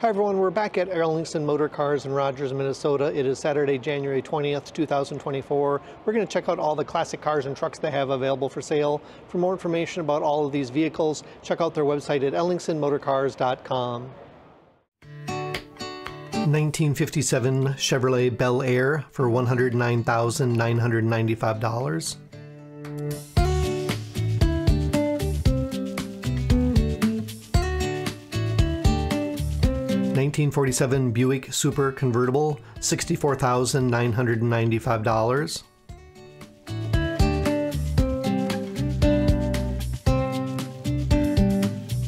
Hi everyone, we're back at Ellingson Motorcars in Rogers, Minnesota. It is Saturday, January 20th, 2024. We're going to check out all the classic cars and trucks they have available for sale. For more information about all of these vehicles, check out their website at ellingsonmotorcars.com. 1957 Chevrolet Bel Air for $109,995. 1947 Buick Super Convertible, $64,995.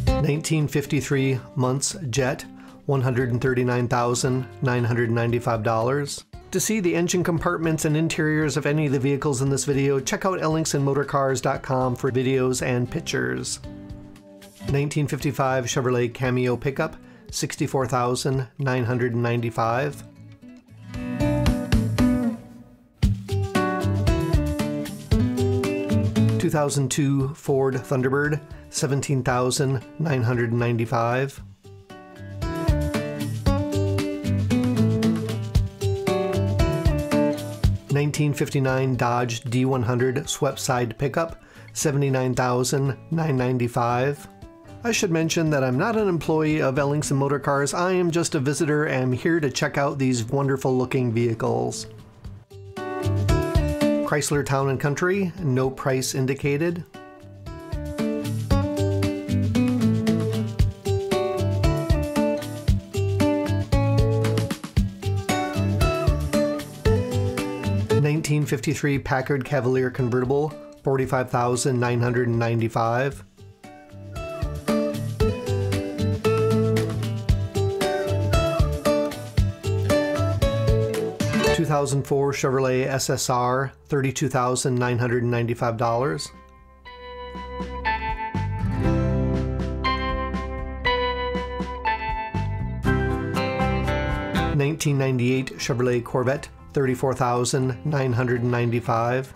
1953 Muntz Jet, $139,995. To see the engine compartments and interiors of any of the vehicles in this video, check out ellingsonmotorcars.com for videos and pictures. 1955 Chevrolet Cameo Pickup, $64,995. 2002 Ford Thunderbird, $17,995. 1959 Dodge D100 Swept Side Pickup, $79,995. I should mention that I'm not an employee of Ellingson Motorcars. I am just a visitor and I'm here to check out these wonderful looking vehicles. Chrysler Town & Country, no price indicated. '53 Packard Cavalier Convertible, $45,995. 2004 Chevrolet SSR, $32,995. 1998 Chevrolet Corvette, $34,995.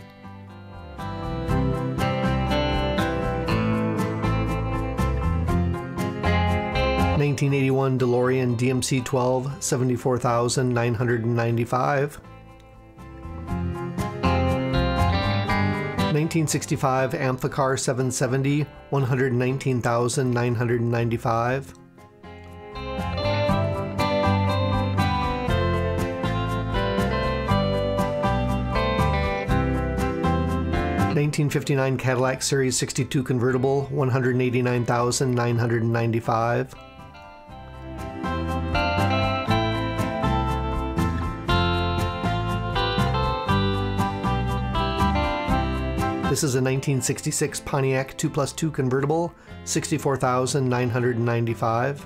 1981 DeLorean DMC-12, $74,995. 1965 Amphicar 770, $119,995. 1959 Cadillac Series 62 Convertible, $189,995. This is a 1966 Pontiac 2+2 Convertible, $64,995.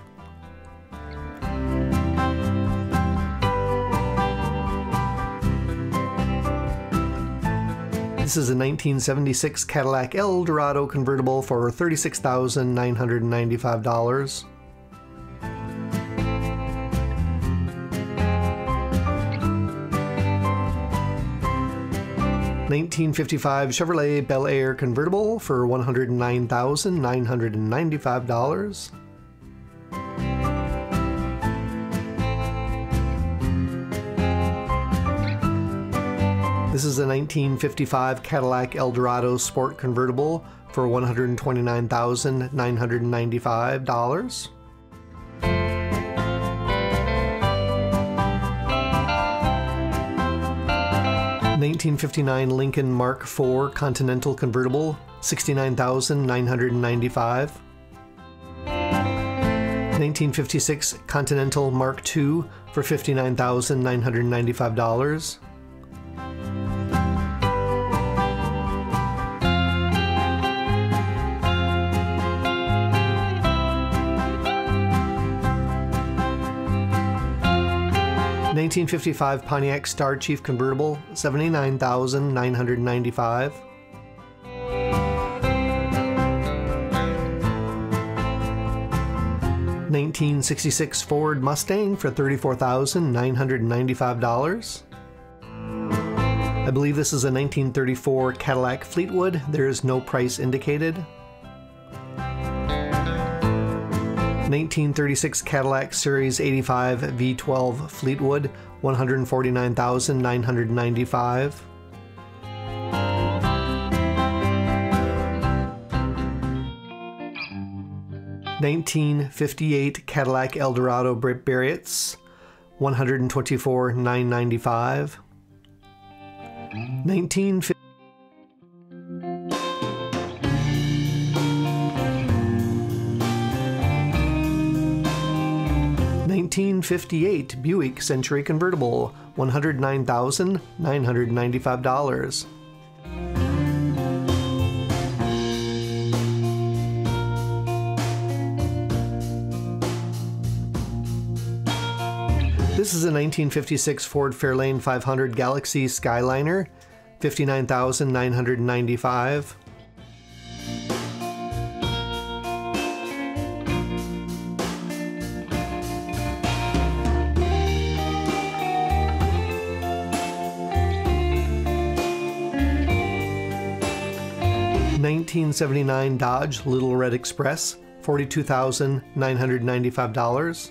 This is a 1976 Cadillac Eldorado convertible for $36,995. '55 Chevrolet Bel Air Convertible for $109,995. This is a 1955 Cadillac Eldorado Sport Convertible for $129,995. A 1959 Lincoln Mark IV Continental Convertible, $69,995. 1956 Continental Mark II for $59,995. A 1955 Pontiac Star Chief Convertible, $79,995. A 1966 Ford Mustang for $34,995. I believe this is a 1934 Cadillac Fleetwood. There is no price indicated. 1936 Cadillac Series 85 V12 Fleetwood, $149,995. '58 Cadillac Eldorado Berriots, $124,995. 1958 Buick Century Convertible, $109,995. 1956 Ford Fairlane 500 Galaxy Skyliner, $59,995. 1979 Dodge Little Red Express, $42,995.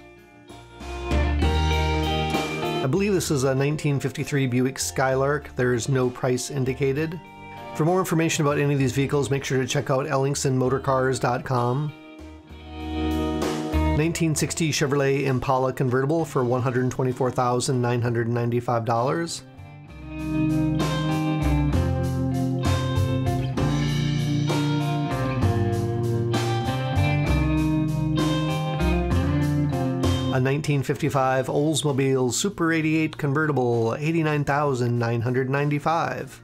I believe this is a 1953 Buick Skylark. There's no price indicated. For more information about any of these vehicles, make sure to check out ellingsonmotorcars.com. 1960 Chevrolet Impala Convertible for $124,995. 1955 Oldsmobile Super 88 Convertible, $89,995.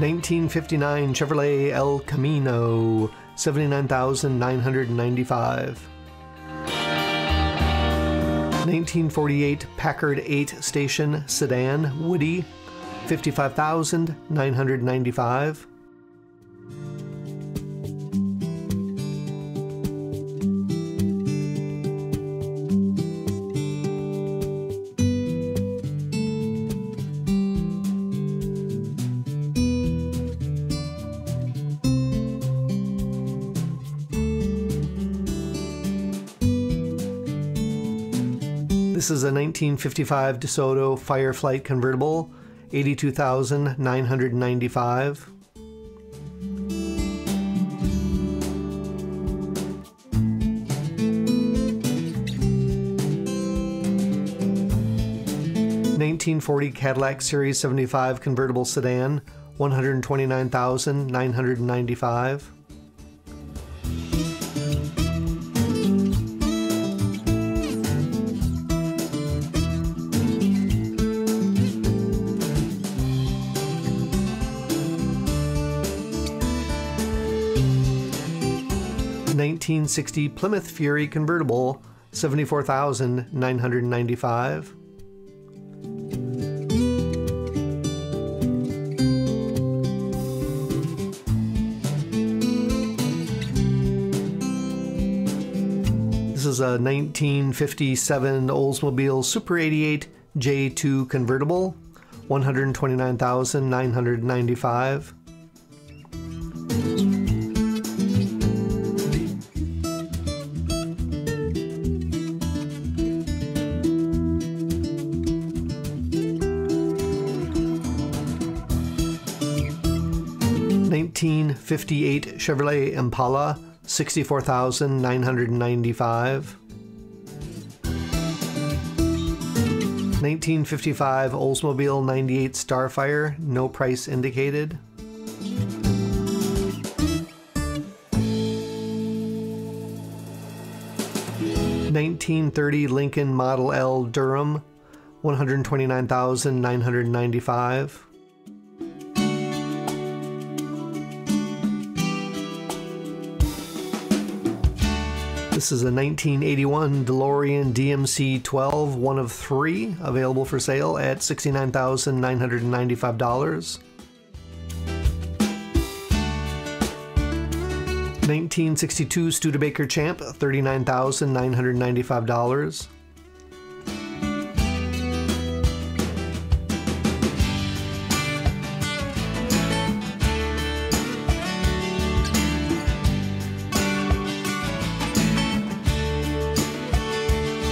1959 Chevrolet El Camino, $79,995. 1948 Packard 8 Station Sedan Woody, $55,995. 1955 DeSoto Fireflight Convertible, $82,995. 1940 Cadillac Series 75 Convertible Sedan, $129,995. 1960 Plymouth Fury Convertible, $74,995. This is a 1957 Oldsmobile Super 88 J2 Convertible, $129,995. 1958 Chevrolet Impala, $64,995. 1955 Oldsmobile 98 Starfire, no price indicated. 1930 Lincoln Model L Durham, $129,995. This is a 1981 DeLorean DMC-12, one of three, available for sale at $69,995. 1962 Studebaker Champ, $39,995.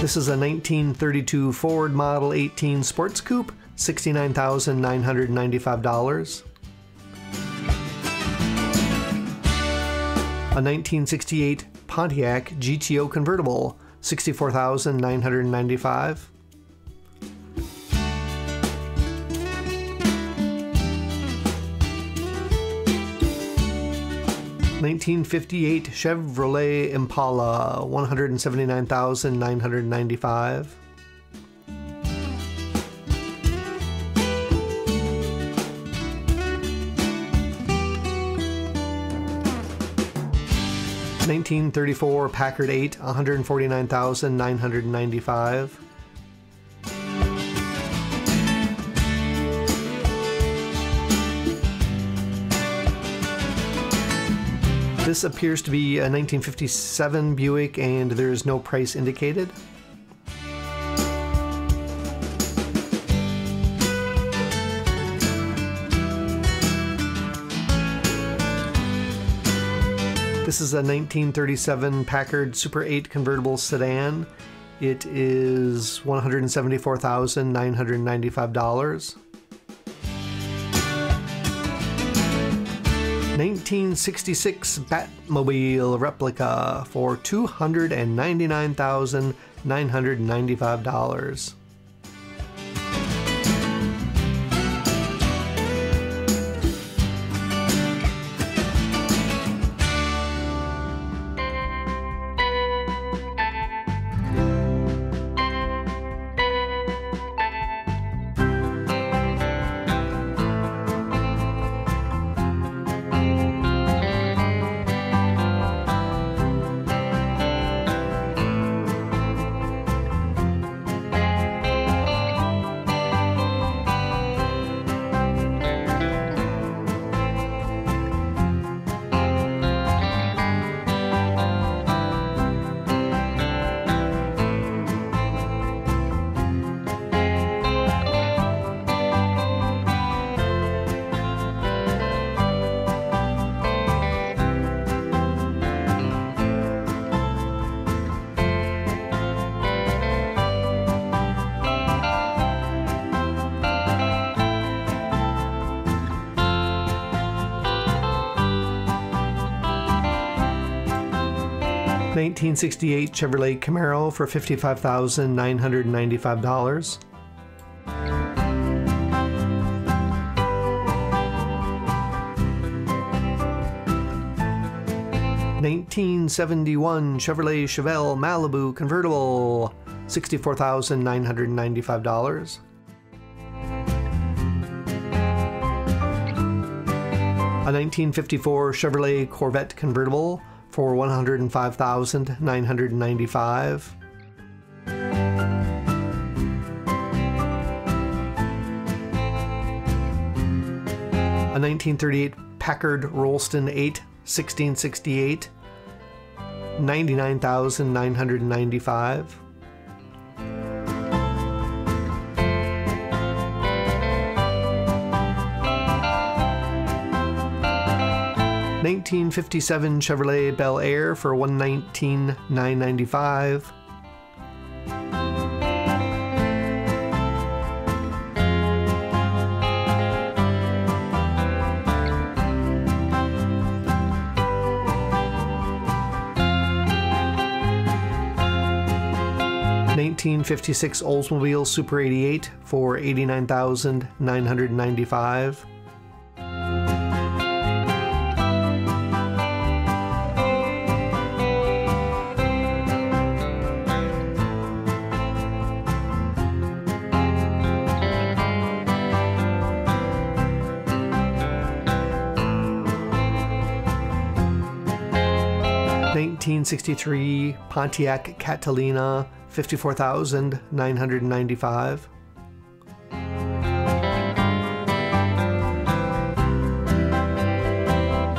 This is a 1932 Ford Model 18 Sports Coupe, $69,995. A 1968 Pontiac GTO Convertible, $64,995. A 1958 Chevrolet Impala, $179,995. A 1934 Packard 8, $149,995. This appears to be a 1957 Buick, and there is no price indicated. This is a 1937 Packard Super 8 convertible sedan. It is $174,995. 1966 Batmobile replica for $299,995. A 1968 Chevrolet Camaro for $55,995. A 1971 Chevrolet Chevelle Malibu convertible, $64,995. A 1954 Chevrolet Corvette convertible for $105,995. A 1938 Packard Rolston 8, 1668, $99,995. A 1957 Chevrolet Bel Air for $119,995. A 1956 Oldsmobile Super 88 for $89,995. A 1963 Pontiac Catalina, $54,995. A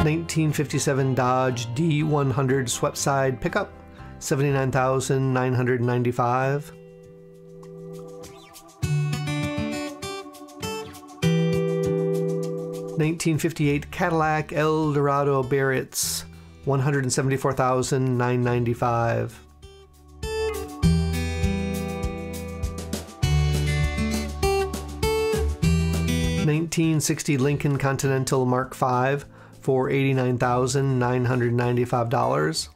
1957 Dodge D100 swept side pickup, $79,995. $1958 Cadillac Eldorado Barrett's, $174,995. $1960 Lincoln Continental Mark V for $89,995.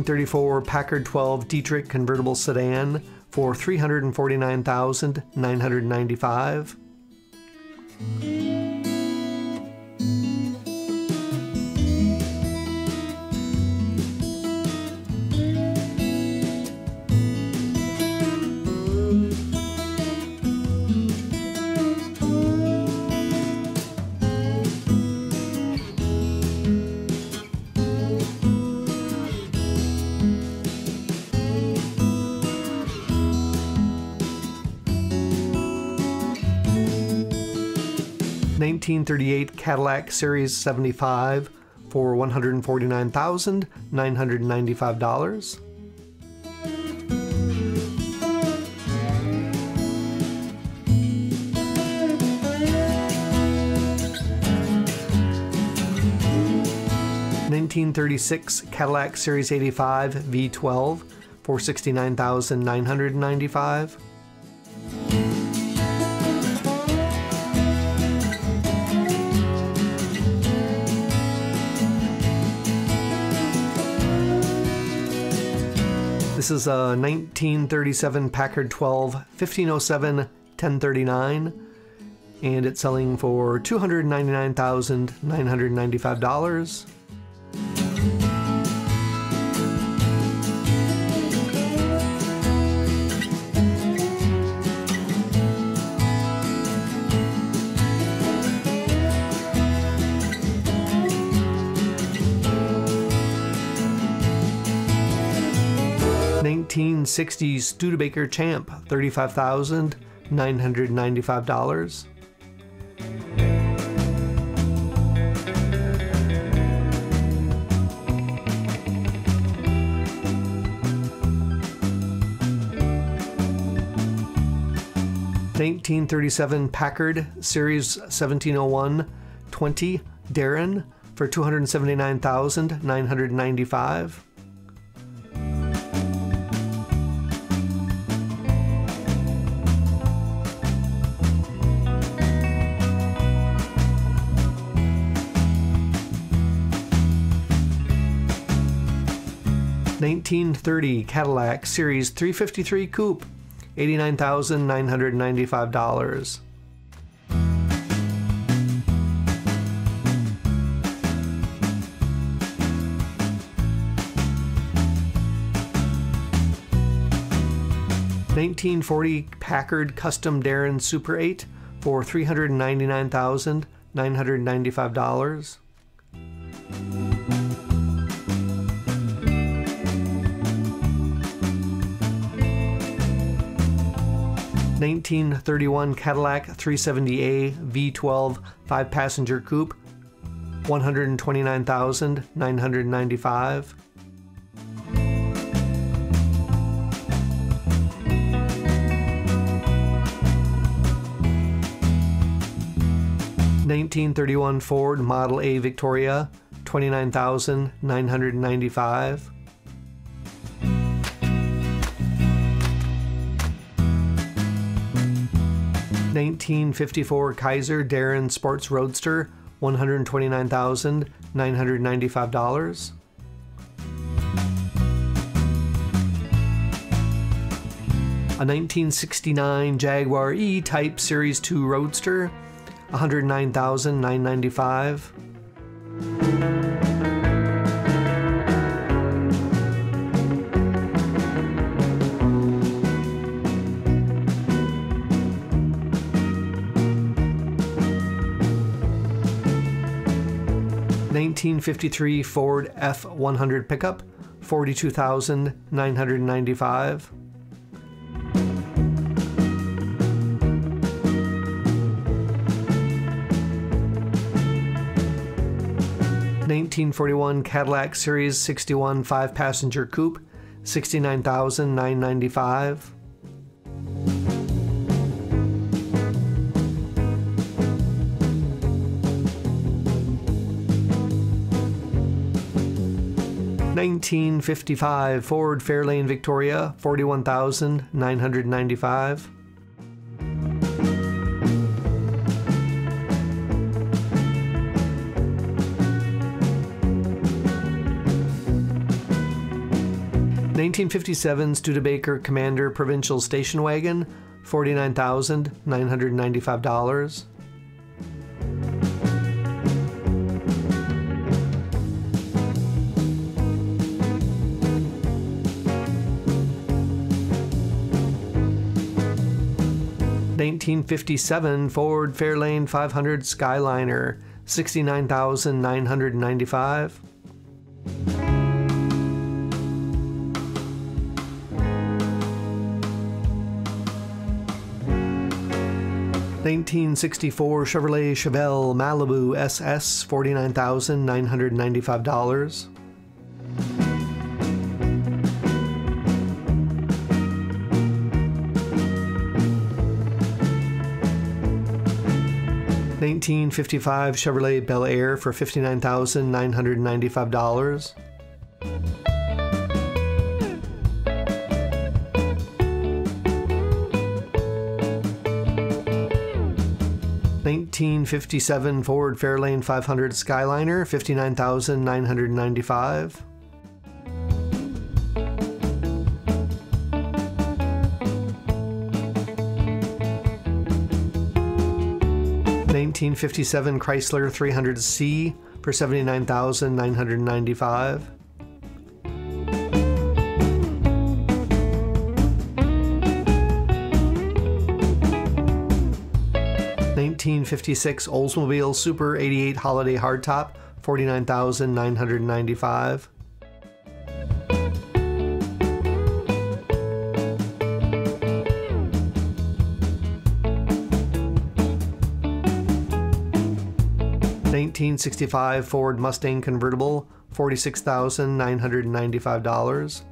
$1934 Packard 12 Dietrich convertible sedan for $349,995. $1938 Cadillac Series 75 for $149,995. $1936 Cadillac Series 85 V12 for $69,995. This is a 1937 Packard 12 1507 1039, and it's selling for $299,995. $1960 Studebaker Champ, $35,995. $1937 Packard Series 1701-20 Darrin for $279,995. $1930 Cadillac Series 353 Coupe, $89,995. $1940 Packard Custom Darrin Super 8 for $399,995. $1931 Cadillac 370A V12 5-passenger coupe, $129,995. '31 Ford Model A Victoria, $29,995. '54 Kaiser Darrin Sports Roadster, $129,995. A 1969 Jaguar E Type Series 2 Roadster, $109,995. '53 Ford F100 pickup, $42,995. '41 Cadillac Series 61 5-passenger coupe, $69,995. '55 Ford Fairlane Victoria, $41,995. '57 Studebaker Commander Provincial Station Wagon, $49,995. '57 Ford Fairlane 500 Skyliner, $69,995. '64 Chevrolet Chevelle Malibu SS, $49,995. '55 Chevrolet Bel Air for $59,995. '57 Ford Fairlane 500 Skyliner, $59,995. '57 Chrysler 300C for $79,995. '56 Oldsmobile Super 88 Holiday Hardtop, $49,995. '65 Ford Mustang Convertible, $46,995.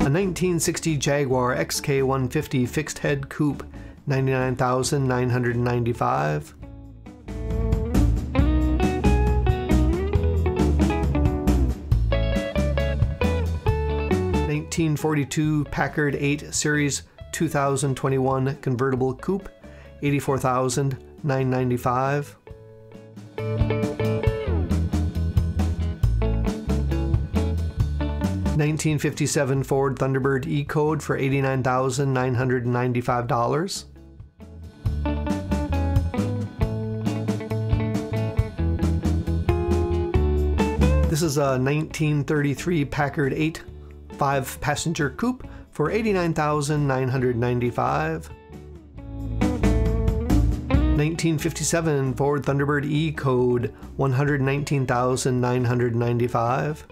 A 1960 Jaguar XK150 Fixed Head Coupe, $99,995. A 1942 Packard 8 Series 2021 Convertible Coupe, $84,995. '57 Ford Thunderbird E-Code for $89,995. This is a 1933 Packard 8 5-passenger coupe for $89,995. 1957 Ford Thunderbird E-Code, $119,995.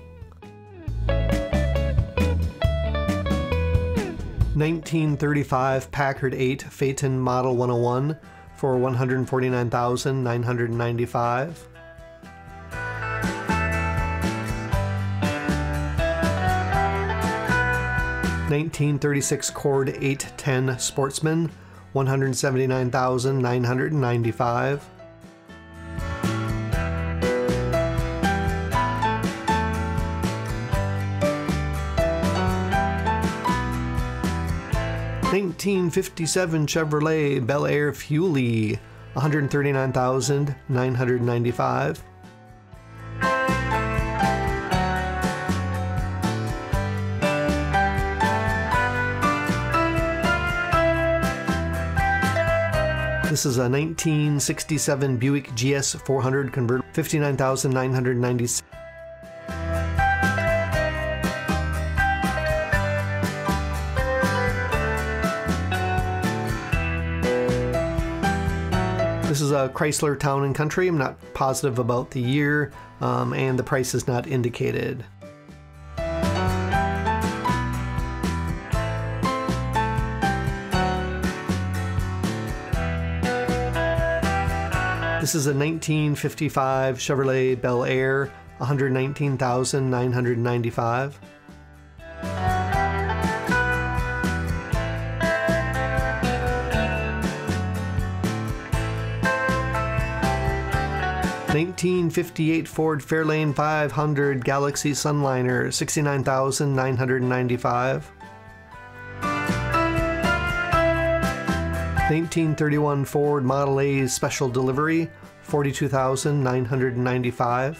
1935 Packard 8 Phaeton Model 101 for $149,995. '36 Cord 810 Sportsman, $179,995. '57 Chevrolet Bel Air Fuelie, $139,995. This is a 1967 Buick GS 400 convertible, $59,996. This is a Chrysler Town and Country. I'm not positive about the year, and the price is not indicated. This is a 1955 Chevrolet Bel Air, $119,995. '58 Ford Fairlane 500 Galaxy Sunliner, $69,995. 1931 Ford Model A Special Delivery, $42,995.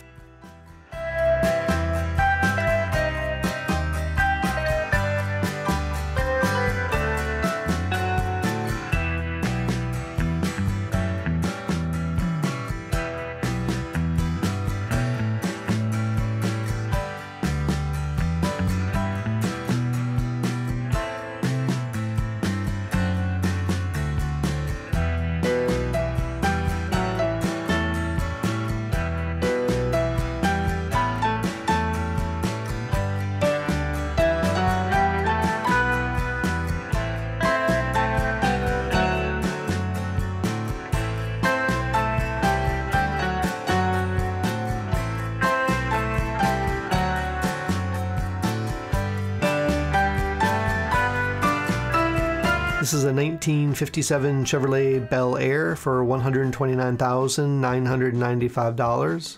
This is a 1957 Chevrolet Bel Air for $129,995.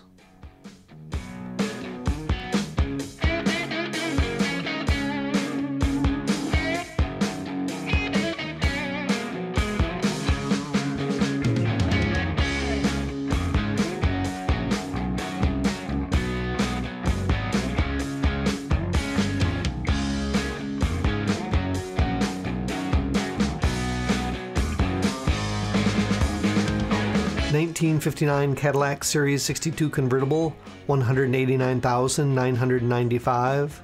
'59 Cadillac Series 62 Convertible, $189,995.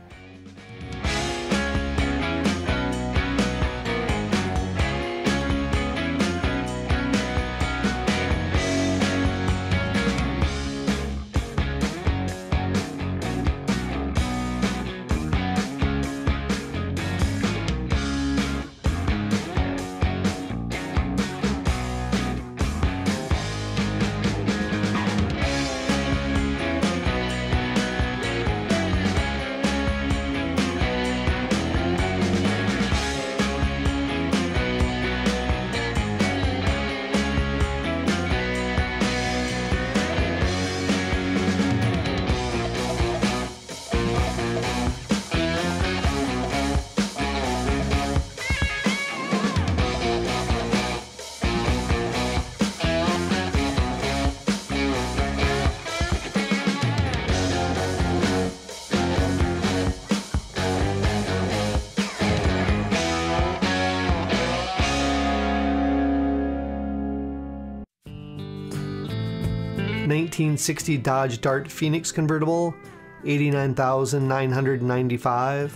'60 Dodge Dart Phoenix Convertible, $89,995.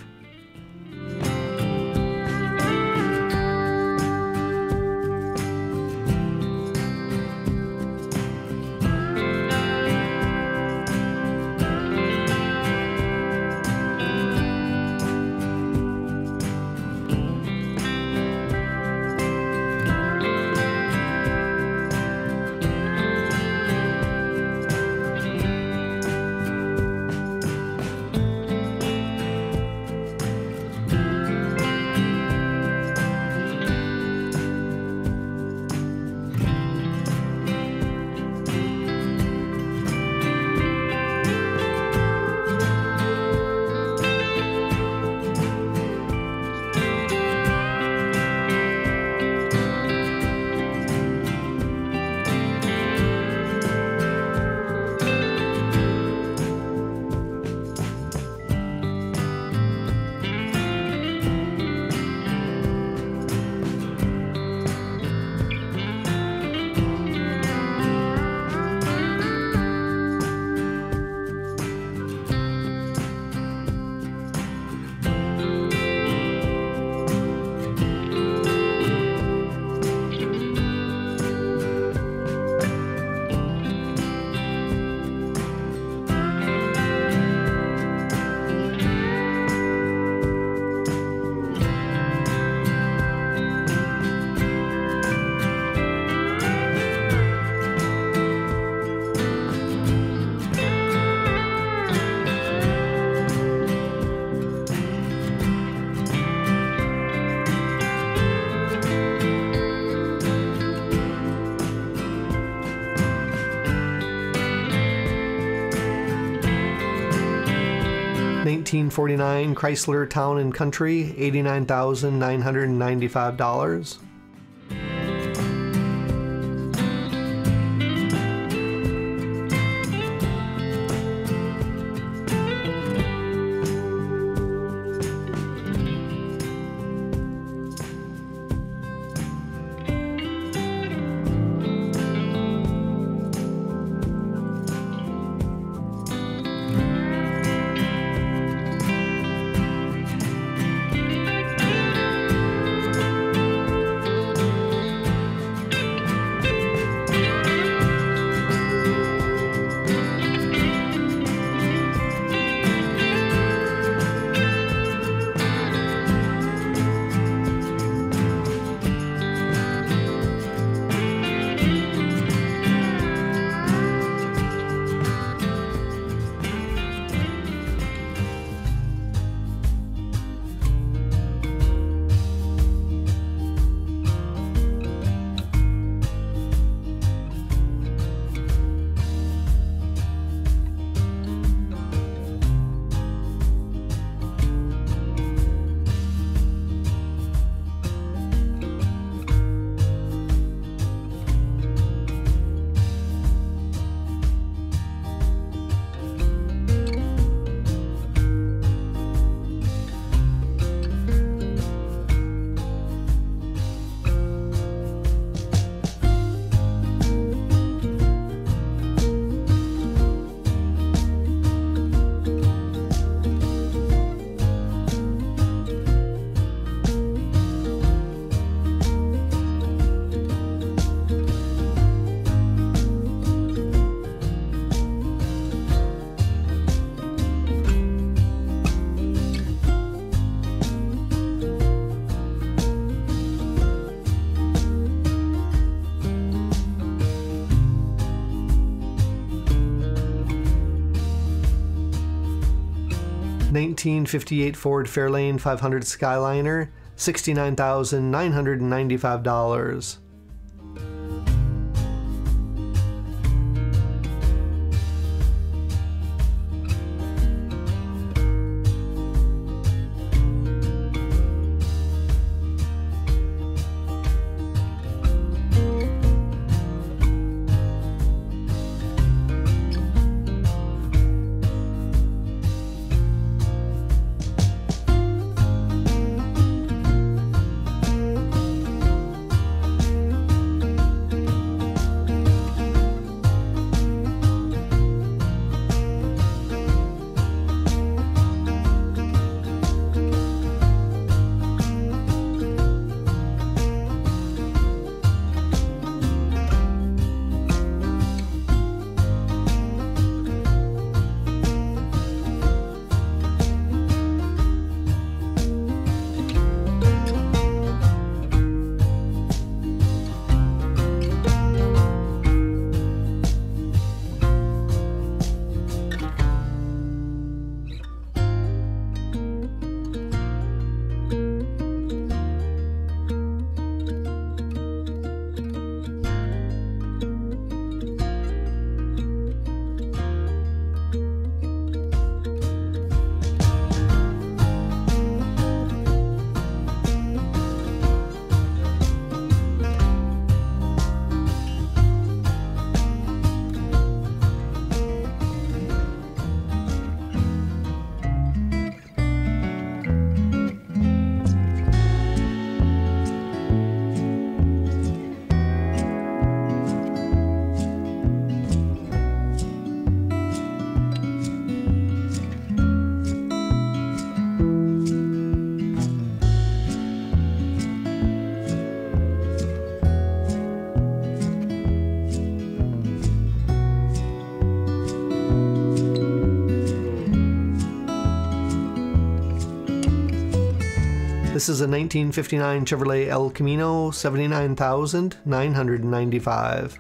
1949 Chrysler Town and Country, $89,995. The 1958 Ford Fairlane 500 Skyliner, $69,995. This is a 1959 Chevrolet El Camino, $79,995.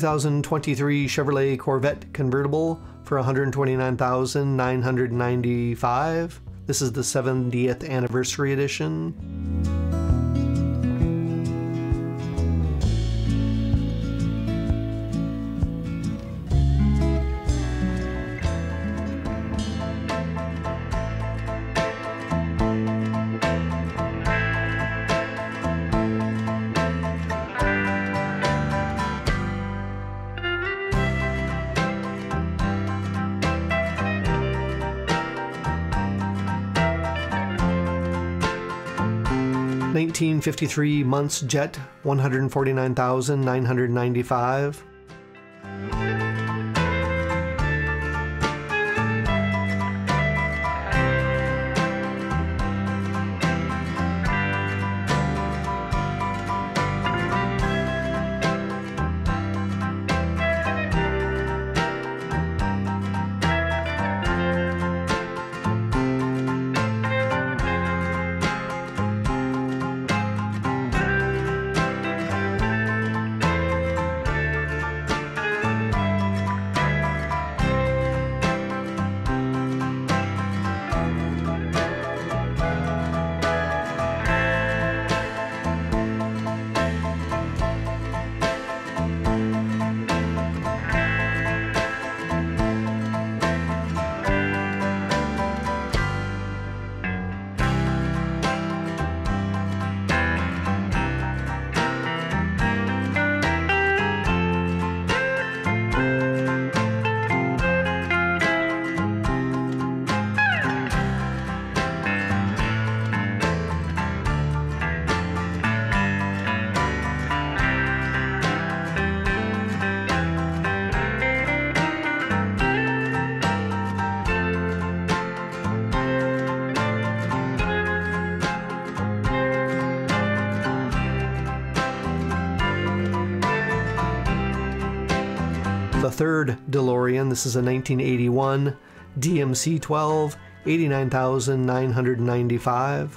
2023 Chevrolet Corvette convertible for $129,995. This is the 70th anniversary edition. '53 Muntz Jet, $149,995. The third DeLorean, this is a 1981 DMC-12, $89,995.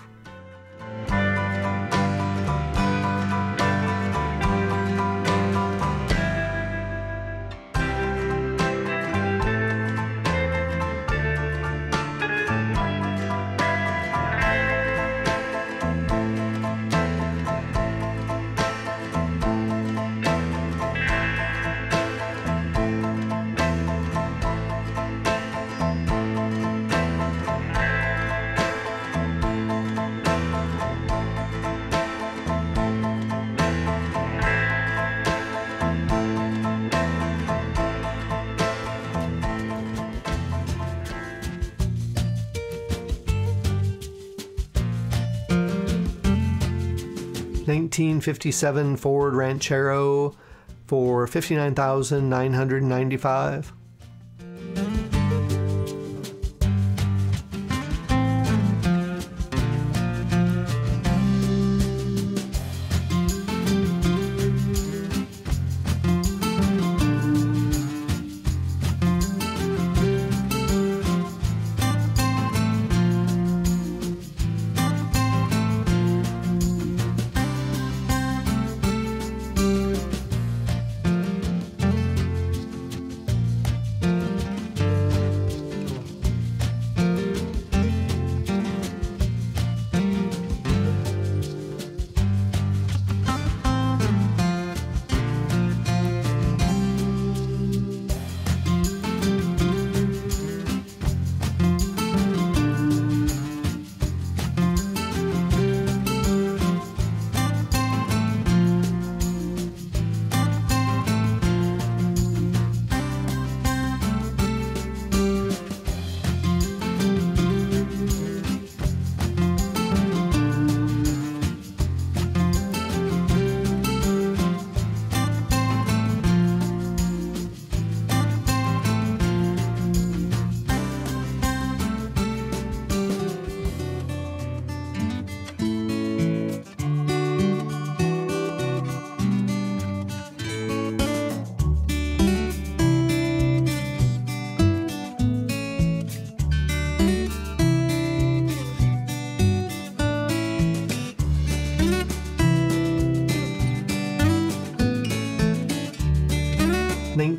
'57 Ford Ranchero for $59,995.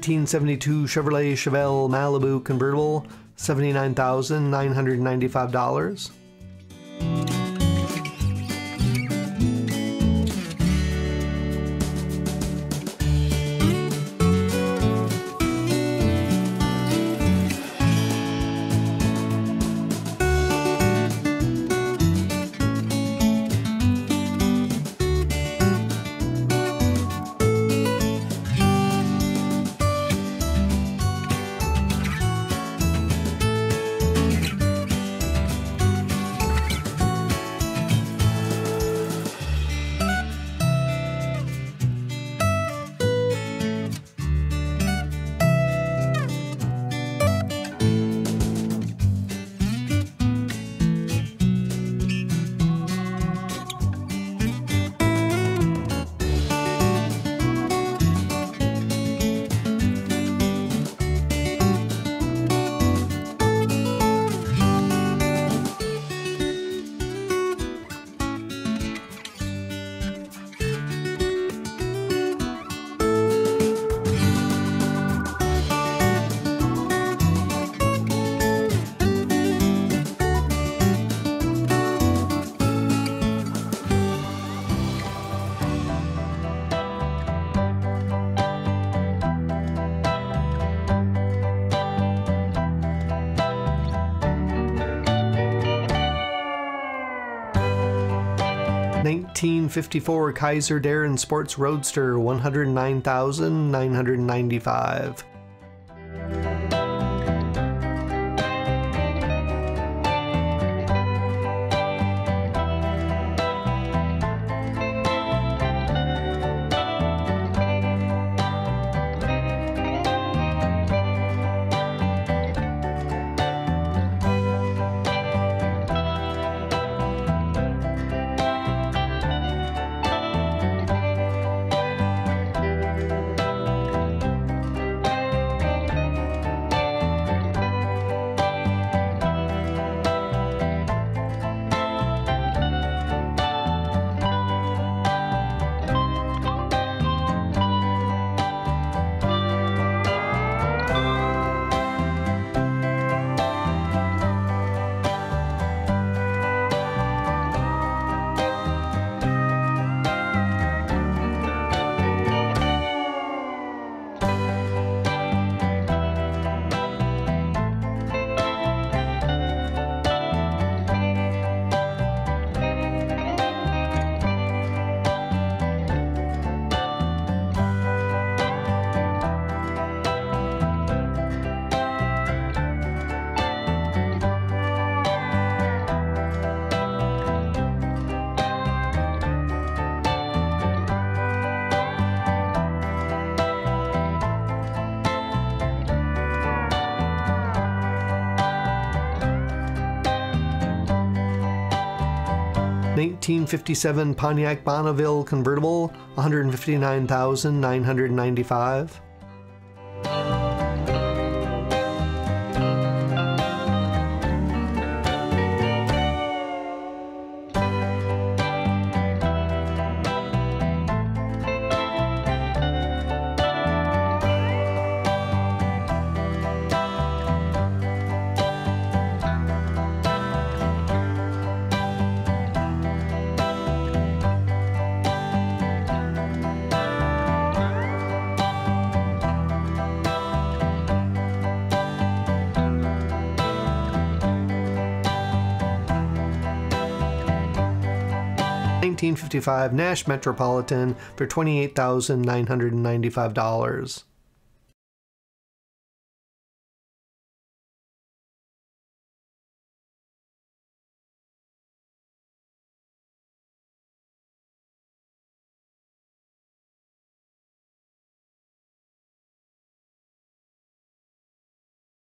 1972 Chevrolet Chevelle Malibu convertible, $79,995. '54 Kaiser Darrin Sports Roadster, $109,995. '57 Pontiac Bonneville convertible, $159,995. '55 Nash Metropolitan for $28,995.